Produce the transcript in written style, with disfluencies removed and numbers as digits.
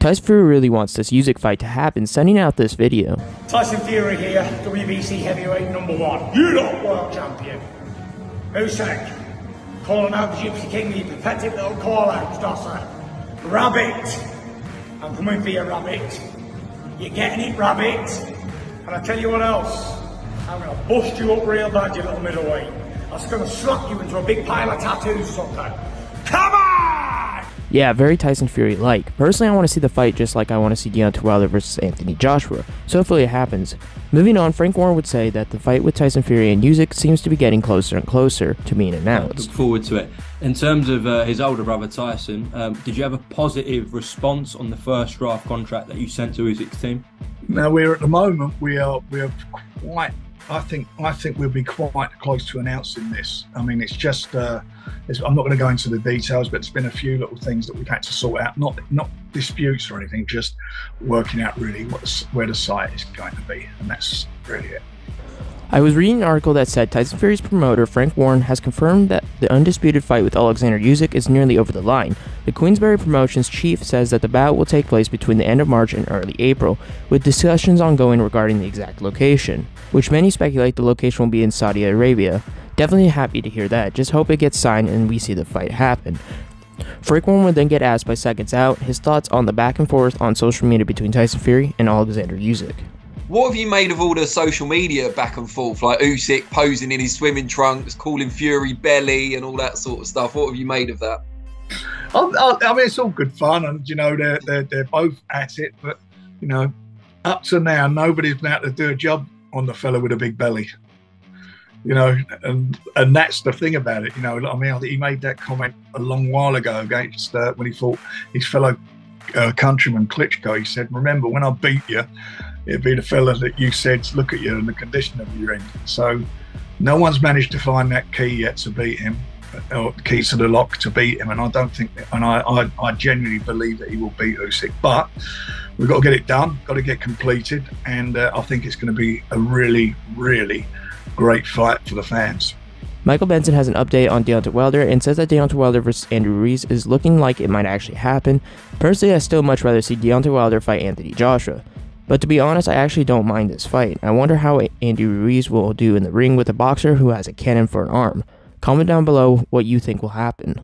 Tyson Fury really wants this Usyk fight to happen, sending out this video. Tyson Fury here, WBC heavyweight #1. You lot world champion. Usyk, calling out the Gypsy King, you pathetic little call-out, Dosser. Rabbit, I'm coming for you, rabbit. You're getting it, rabbit. And I tell you what else, I'm going to bust you up real bad, you little middleweight. I'm just going to slap you into a big pile of tattoos, sucker. Come on! Yeah, very Tyson Fury-like. Personally, I want to see the fight just like I want to see Deontay Wilder versus Anthony Joshua, so hopefully it happens. Moving on, Frank Warren would say that the fight with Tyson Fury and Usyk seems to be getting closer and closer to being announced. Look forward to it. In terms of his older brother Tyson, did you have a positive response on the first draft contract that you sent to Usyk's team? Now, we're at the moment we are quite. I think we'll be quite close to announcing this. I mean, it's just, I'm not going to go into the details, but it's been a few little things that we've had to sort out, not disputes or anything, just working out really where the site is going to be, and that's really it. I was reading an article that said Tyson Fury's promoter, Frank Warren, has confirmed that the undisputed fight with Alexander Usyk is nearly over the line. The Queensberry Promotions chief says that the bout will take place between the end of March and early April, with discussions ongoing regarding the exact location, which many speculate the location will be in Saudi Arabia. Definitely happy to hear that, just hope it gets signed and we see the fight happen. Frank Warren would then get asked by Seconds Out his thoughts on the back and forth on social media between Tyson Fury and Alexander Usyk. What have you made of all the social media back and forth, like Usyk posing in his swimming trunks, calling Fury belly and all that sort of stuff? What have you made of that? I mean, it's all good fun, and you know they're both at it, but you know, up to now nobody's been able to do a job on the fella with a big belly. You know, and that's the thing about it. You know, I mean, he made that comment a long while ago against when he fought his fellow countryman Klitschko. He said, "Remember when I beat you? It'd be the fella that you said look at you and the condition of you're in." So no one's managed to find that key yet to beat him, or key to the lock to beat him. And I don't think, and I genuinely believe that he will beat Usyk. But we've got to get it done, got to get completed, and I think it's going to be a really, really great fight for the fans. Michael Benson has an update on Deontay Wilder and says that Deontay Wilder vs. Andrew Ruiz is looking like it might actually happen. Personally, I still much rather see Deontay Wilder fight Anthony Joshua. But to be honest, I actually don't mind this fight. I wonder how Andy Ruiz will do in the ring with a boxer who has a cannon for an arm. Comment down below what you think will happen.